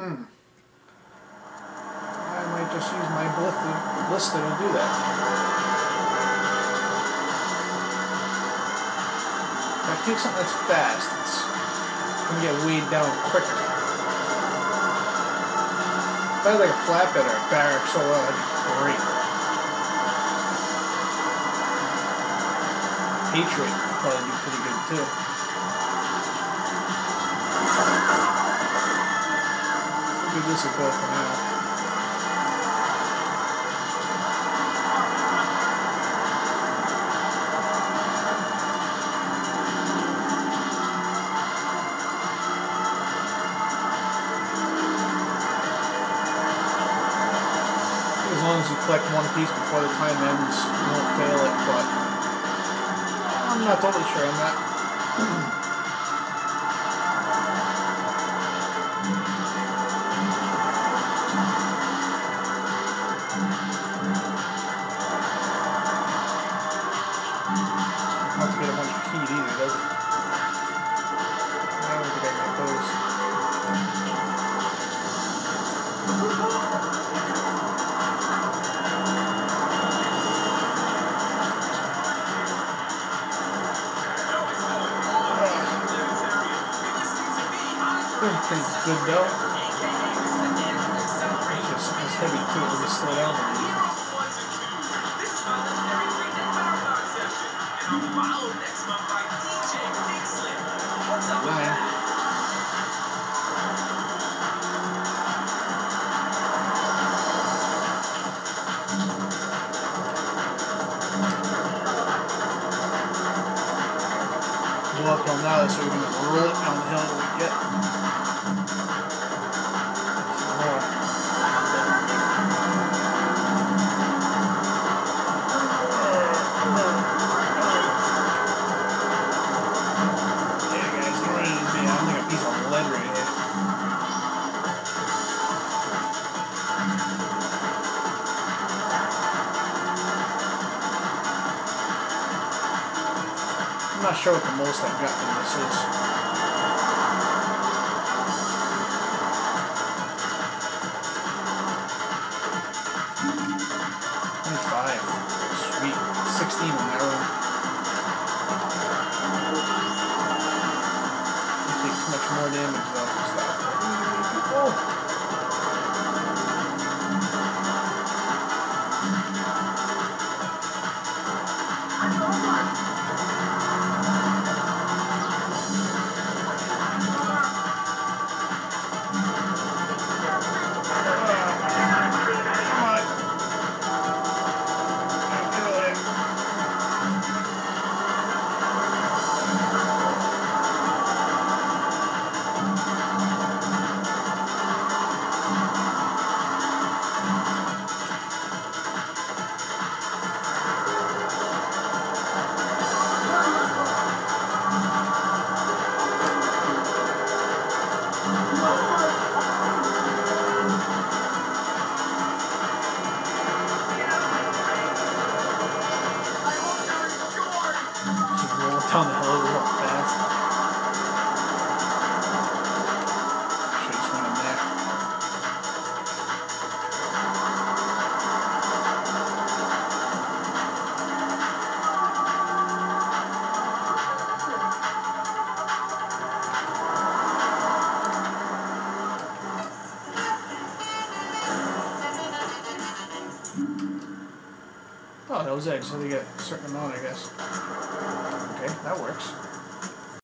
I might just use my blister to do that. If I take something that's fast, it's going to get weighed down quicker. If I had like a flatbed or a barrack so well, that'd be great. Patriot would probably be pretty good too. We'll give this a go for now. Collect one piece before the time ends, you won't fail it, but I'm not totally sure on that. Not to get a bunch of heat either, does it? I don't think I can get those. Pretty good though. It's just it's heavy too, it'll just slow down. Nine. Blow up on that, so we're going to roll it down the hill and get. I'm not sure what the most I've gotten in this is. $25. Sweet. 16 on that one. It takes much more damage though to stop. Oh! Oh, those eggs, so they get a certain amount, I guess. Okay, that works.